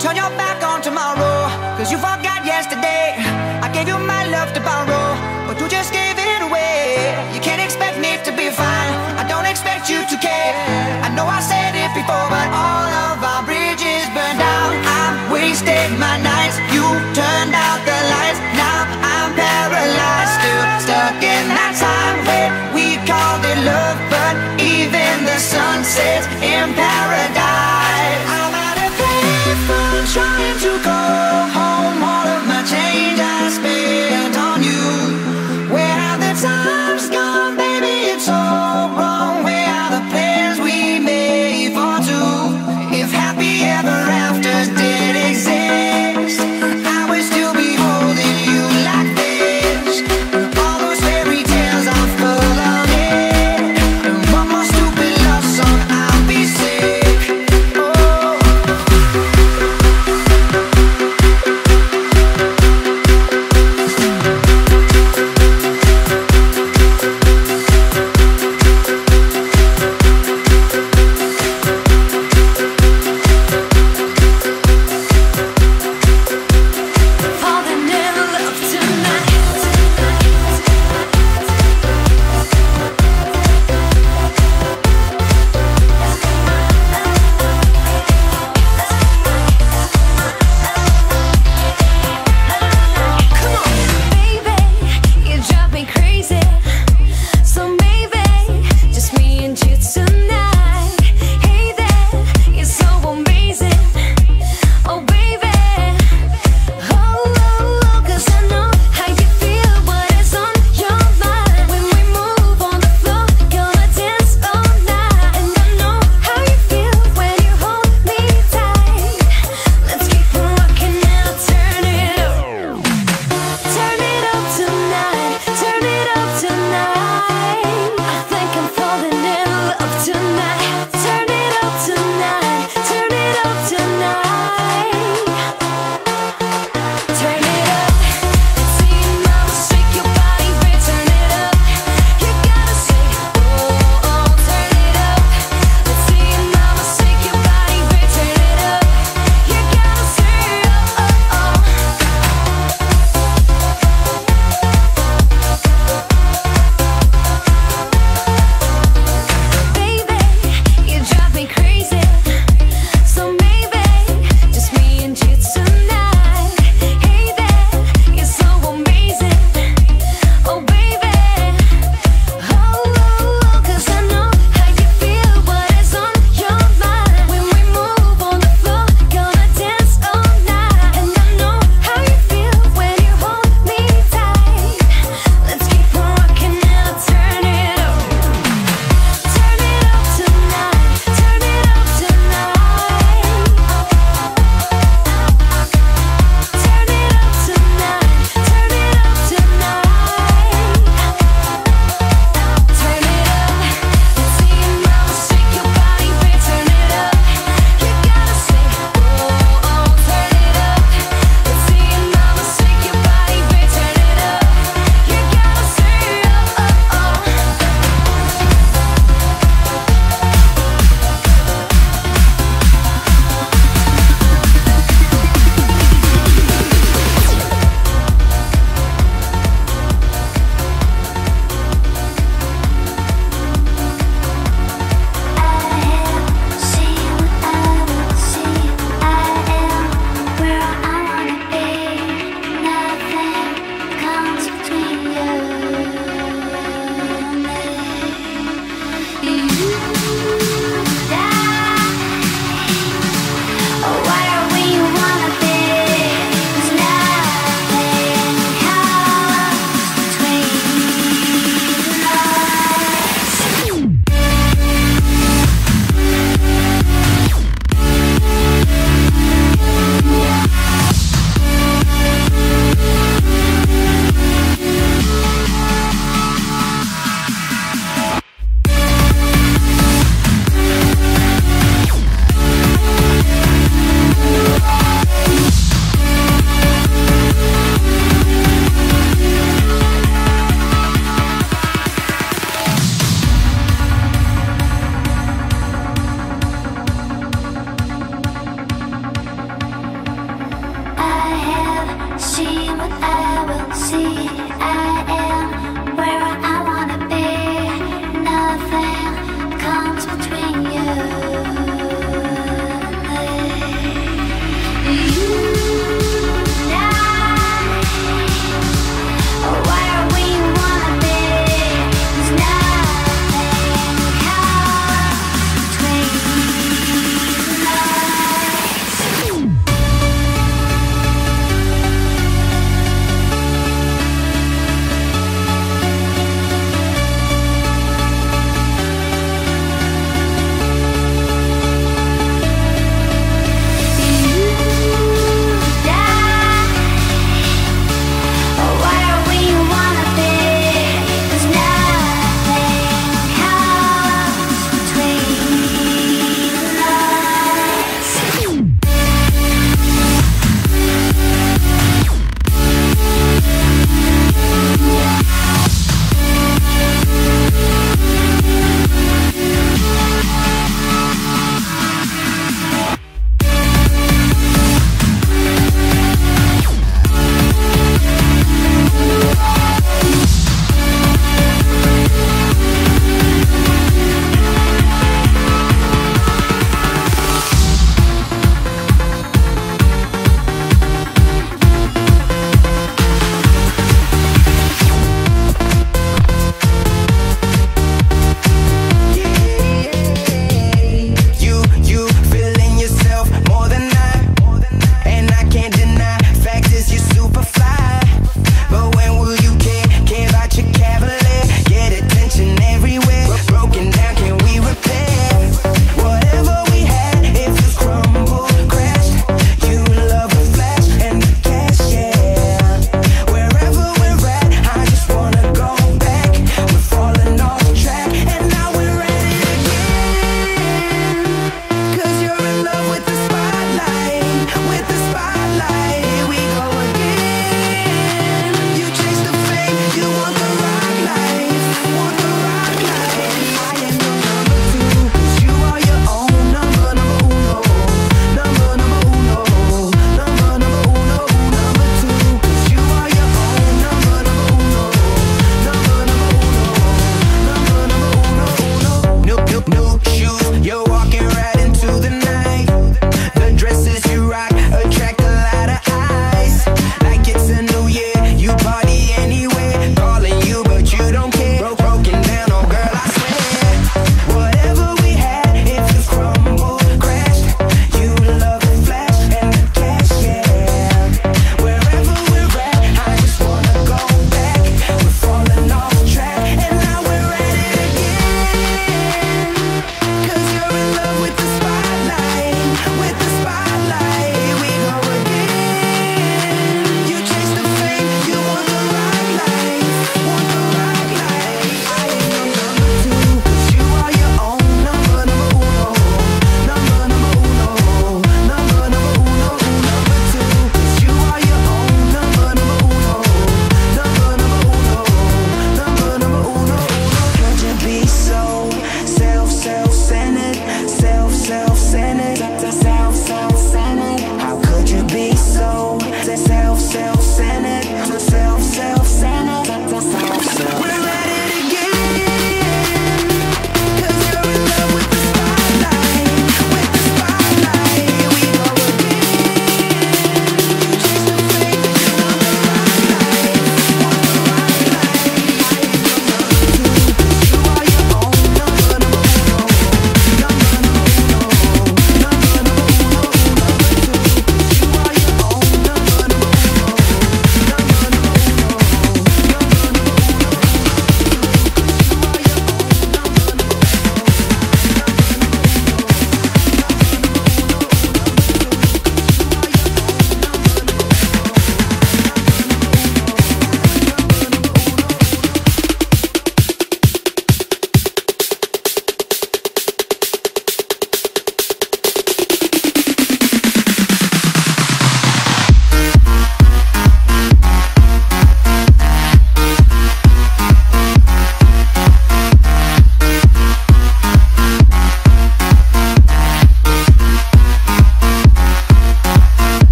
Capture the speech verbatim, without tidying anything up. turn your back on tomorrow, cause you forgot yesterday. I gave you my love to borrow, but you just gave it away. You can't expect me to be fine, I don't expect you to care. I know I said it before, but all of our bridges burned down. I wasted my nights, you turned out the lights. Now I'm paralyzed, still stuck in that time where we called it love. But even the sun sets in paradise.